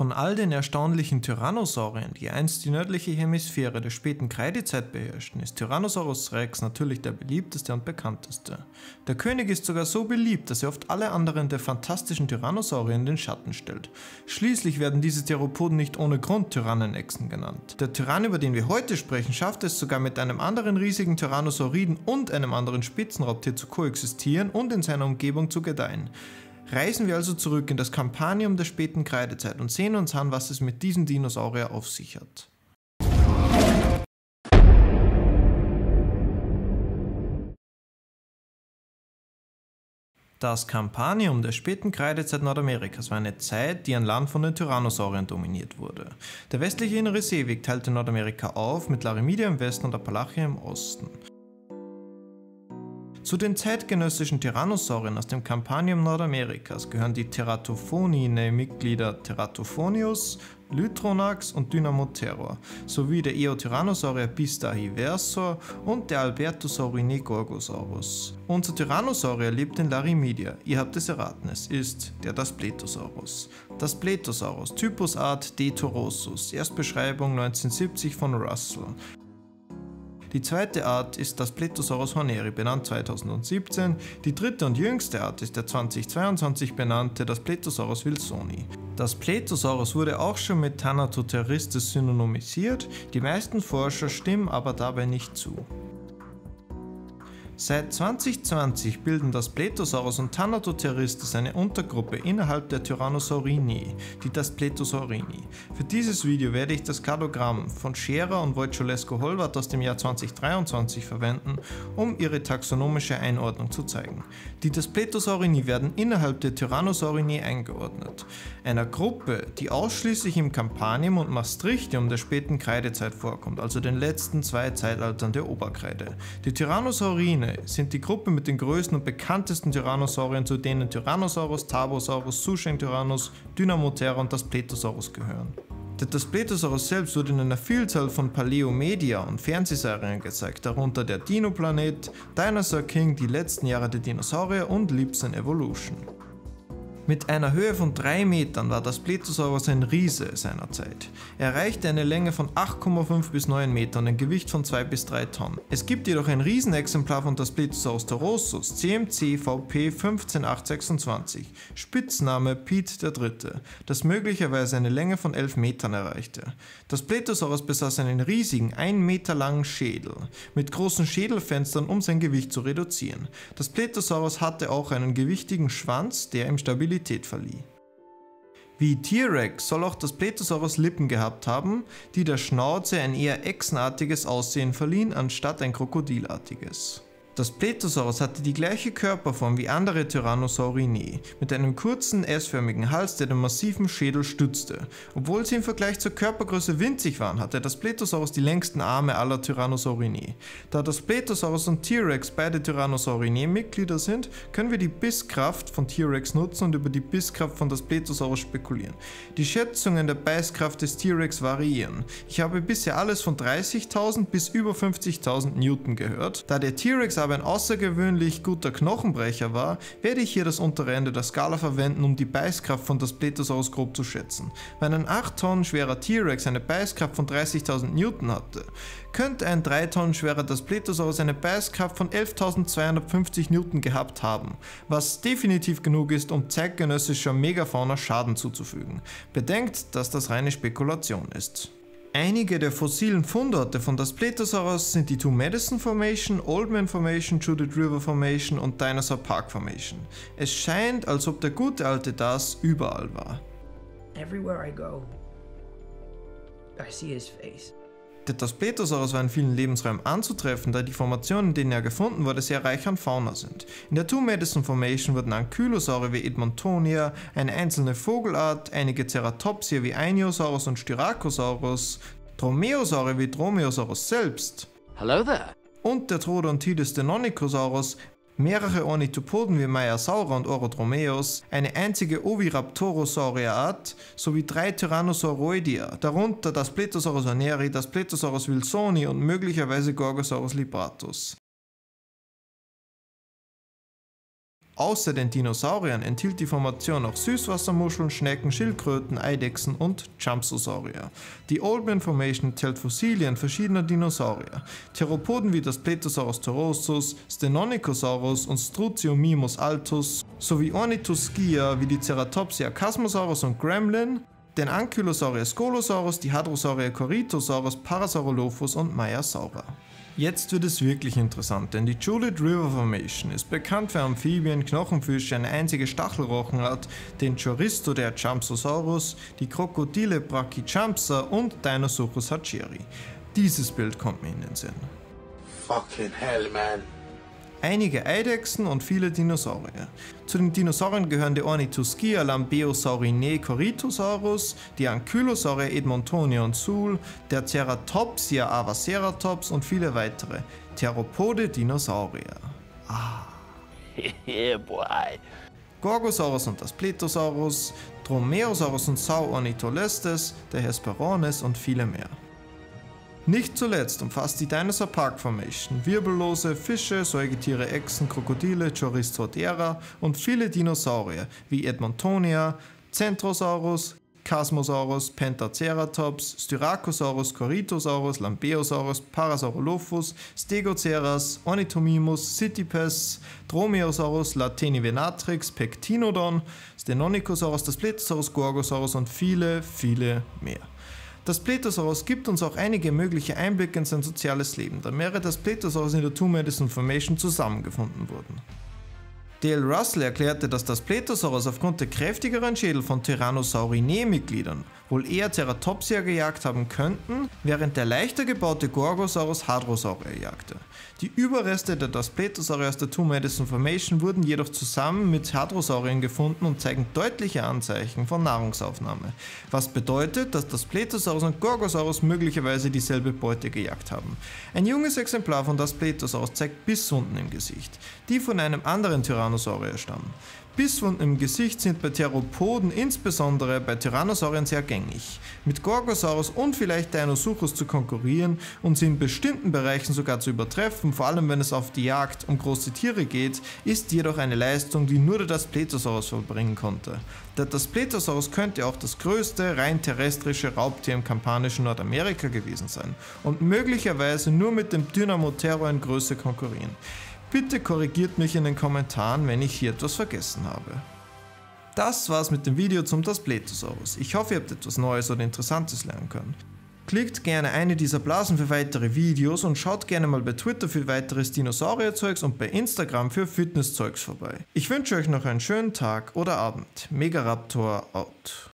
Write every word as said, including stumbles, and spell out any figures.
Von all den erstaunlichen Tyrannosauriern, die einst die nördliche Hemisphäre der späten Kreidezeit beherrschten, ist Tyrannosaurus Rex natürlich der beliebteste und bekannteste. Der König ist sogar so beliebt, dass er oft alle anderen der fantastischen Tyrannosaurier in den Schatten stellt. Schließlich werden diese Theropoden nicht ohne Grund Tyrannenechsen genannt. Der Tyrann, über den wir heute sprechen, schaffte es sogar mit einem anderen riesigen Tyrannosauriden und einem anderen Spitzenraubtier zu koexistieren und in seiner Umgebung zu gedeihen. Reisen wir also zurück in das Campanium der späten Kreidezeit und sehen uns an, was es mit diesem Dinosaurier auf sich hat. Das Campanium der späten Kreidezeit Nordamerikas war eine Zeit, die an Land von den Tyrannosauriern dominiert wurde. Der westliche innere Seeweg teilte Nordamerika auf, mit Laramidia im Westen und Appalachia im Osten. Zu den zeitgenössischen Tyrannosauriern aus dem Campanium Nordamerikas gehören die Teratophonine Mitglieder Teratophonius, Lytronax und Dynamoterror, sowie der Eotyrannosaurier Pistahiversor und der Albertosaurine Gorgosaurus. Unser Tyrannosaurier lebt in Laramidia, ihr habt es erraten, es ist der Daspletosaurus. Daspletosaurus, Typusart D. torosus, Erstbeschreibung neunzehnhundertsiebzig von Russell. Die zweite Art ist Daspletosaurus horneri, benannt zweitausendsiebzehn. Die dritte und jüngste Art ist der zweitausendzweiundzwanzig benannte Daspletosaurus wilsoni. Daspletosaurus wurde auch schon mit Thanatotheristes synonymisiert, die meisten Forscher stimmen aber dabei nicht zu. Seit zweitausendzwanzig bilden Daspletosaurus und Thanatotheristes eine Untergruppe innerhalb der Tyrannosaurinae, die Daspletosaurine. Für dieses Video werde ich das Kardogramm von Scherer und Wojciolesco-Holwart aus dem Jahr zweitausenddreiundzwanzig verwenden, um ihre taxonomische Einordnung zu zeigen. Die Daspletosaurine werden innerhalb der Tyrannosaurinae eingeordnet, einer Gruppe, die ausschließlich im Campanium und Maastrichtium der späten Kreidezeit vorkommt, also den letzten zwei Zeitaltern der Oberkreide. Die Tyrannosaurine sind die Gruppe mit den größten und bekanntesten Tyrannosauriern, zu denen Tyrannosaurus, Tarbosaurus, Sushengtyrannus, Dynamoterror und Daspletosaurus gehören. Der Daspletosaurus selbst wurde in einer Vielzahl von Paläomedia und Fernsehserien gezeigt, darunter der Dinoplanet, Dinosaur King, die letzten Jahre der Dinosaurier und Libsyn Evolution. Mit einer Höhe von drei Metern war Daspletosaurus ein Riese seiner Zeit. Er erreichte eine Länge von acht Komma fünf bis neun Metern und ein Gewicht von zwei bis drei Tonnen. Es gibt jedoch ein Riesenexemplar von Daspletosaurus torosus, C M C V P fünfzehn acht sechsundzwanzig, Spitzname Piet der Dritte, das möglicherweise eine Länge von elf Metern erreichte. Daspletosaurus besaß einen riesigen, einen Meter langen Schädel, mit großen Schädelfenstern, um sein Gewicht zu reduzieren. Daspletosaurus hatte auch einen gewichtigen Schwanz, der ihm Stabilität verlieh. Wie T-Rex soll auch Daspletosaurus Lippen gehabt haben, die der Schnauze ein eher echsenartiges Aussehen verliehen, anstatt ein krokodilartiges. Daspletosaurus hatte die gleiche Körperform wie andere Tyrannosaurinae, mit einem kurzen S-förmigen Hals, der den massiven Schädel stützte. Obwohl sie im Vergleich zur Körpergröße winzig waren, hatte Daspletosaurus die längsten Arme aller Tyrannosaurinae. Da Daspletosaurus und T-Rex beide Tyrannosaurinae-Mitglieder sind, können wir die Bisskraft von T-Rex nutzen und über die Bisskraft von Daspletosaurus spekulieren. Die Schätzungen der Beißkraft des T-Rex variieren. Ich habe bisher alles von dreißigtausend bis über fünfzigtausend Newton gehört. Da der T-Rex aber ein außergewöhnlich guter Knochenbrecher war, werde ich hier das untere Ende der Skala verwenden, um die Beißkraft von Daspletosaurus grob zu schätzen. Wenn ein acht Tonnen schwerer T-Rex eine Beißkraft von dreißigtausend Newton hatte, könnte ein drei Tonnen schwerer Daspletosaurus eine Beißkraft von elftausendzweihundertfünfzig Newton gehabt haben, was definitiv genug ist, um zeitgenössischer Megafauna Schaden zuzufügen. Bedenkt, dass das reine Spekulation ist. Einige der fossilen Fundorte von Daspletosaurus sind die Two Medicine Formation, Oldman Formation, Judith River Formation und Dinosaur Park Formation. Es scheint, als ob der gute alte Das überall war. Everywhere I go, I see his face. Der Daspletosaurus war in vielen Lebensräumen anzutreffen, da die Formationen, in denen er gefunden wurde, sehr reich an Fauna sind. In der Two Medicine Formation wurden Ankylosaurier wie Edmontonia, eine einzelne Vogelart, einige Ceratopsier wie Einiosaurus und Styracosaurus, Dromaeosaurier wie Dromaeosaurus selbst, Hello there. Und der Troodontides deinonychosaurus, mehrere Ornithopoden wie Maiasaura und Orodromaeus, eine einzige Oviraptorosaurier-Art sowie drei Tyrannosauroidia, darunter Daspletosaurus horneri, Daspletosaurus wilsoni und möglicherweise Gorgosaurus libratus. Außer den Dinosauriern enthielt die Formation auch Süßwassermuscheln, Schnecken, Schildkröten, Eidechsen und Chasmosaurier. Die Oldman Formation zählt Fossilien verschiedener Dinosaurier. Theropoden wie Daspletosaurus torosus, Stenonicosaurus und Struthiomimus altus sowie Ornithoskia wie die Ceratopsia Chasmosaurus und Gremlin, den Ankylosaurier Scolosaurus, die Hadrosaurier Corythosaurus, Parasaurolophus und Maiasaura. Jetzt wird es wirklich interessant, denn die Judith River Formation ist bekannt für Amphibien, Knochenfische, eine einzige Stachelrochenart, den Choristo der Champsosaurus, die Krokodile Brachychampsa und Dinosuchus hatscheri. Dieses Bild kommt mir in den Sinn. Fucking hell, man. Einige Eidechsen und viele Dinosaurier. Zu den Dinosauriern gehören die Ornithoskia, Lambeosaurine, Corythosaurus, die Ankylosaurier Edmontonia und Suhl, der Ceratopsia Avaceratops und viele weitere. Theropode Dinosaurier. Ah. Yeah, boy. Gorgosaurus und Daspletosaurus, Dromaeosaurus und Sauornitholestes, der Hesperones und viele mehr. Nicht zuletzt umfasst die Dinosaur Park Formation wirbellose Fische, Säugetiere, Echsen, Krokodile, Choristodera und viele Dinosaurier wie Edmontonia, Centrosaurus, Chasmosaurus, Pentaceratops, Styracosaurus, Corythosaurus, Lambeosaurus, Parasaurolophus, Stegoceras, Ornithomimus, Sitipes, Dromaeosaurus, Latenivenatrix, Pectinodon, Stenonicosaurus, Daspletosaurus, Gorgosaurus und viele, viele mehr. Daspletosaurus gibt uns auch einige mögliche Einblicke in sein soziales Leben, da mehrere Daspletosaurus in der Two Medicine Formation zusammengefunden wurden. D L Russell erklärte, dass Daspletosaurus aufgrund der kräftigeren Schädel von Tyrannosaurinae-Mitgliedern wohl eher Ceratopsia gejagt haben könnten, während der leichter gebaute Gorgosaurus Hadrosaurier jagte. Die Überreste der Daspletosaurier aus der Two Medicine Formation wurden jedoch zusammen mit Hadrosauriern gefunden und zeigen deutliche Anzeichen von Nahrungsaufnahme, was bedeutet, dass Daspletosaurus und Gorgosaurus möglicherweise dieselbe Beute gejagt haben. Ein junges Exemplar von Daspletosaurus zeigt Bisswunden im Gesicht, die von einem anderen Tyrannosaurier stammen. Bisswunden im Gesicht sind bei Theropoden, insbesondere bei Tyrannosauriern, sehr gängig, mit Gorgosaurus und vielleicht Dinosuchus zu konkurrieren und sie in bestimmten Bereichen sogar zu übertreffen, vor allem wenn es auf die Jagd um große Tiere geht, ist jedoch eine Leistung, die nur der Daspletosaurus vollbringen konnte. Der Daspletosaurus könnte auch das größte rein terrestrische Raubtier im kampanischen Nordamerika gewesen sein und möglicherweise nur mit dem Dynamoterror in Größe konkurrieren. Bitte korrigiert mich in den Kommentaren, wenn ich hier etwas vergessen habe. Das war's mit dem Video zum Daspletosaurus. Ich hoffe, ihr habt etwas Neues oder Interessantes lernen können. Klickt gerne eine dieser Blasen für weitere Videos und schaut gerne mal bei Twitter für weiteres Dinosaurierzeugs und bei Instagram für Fitnesszeugs vorbei. Ich wünsche euch noch einen schönen Tag oder Abend. Megaraptor out.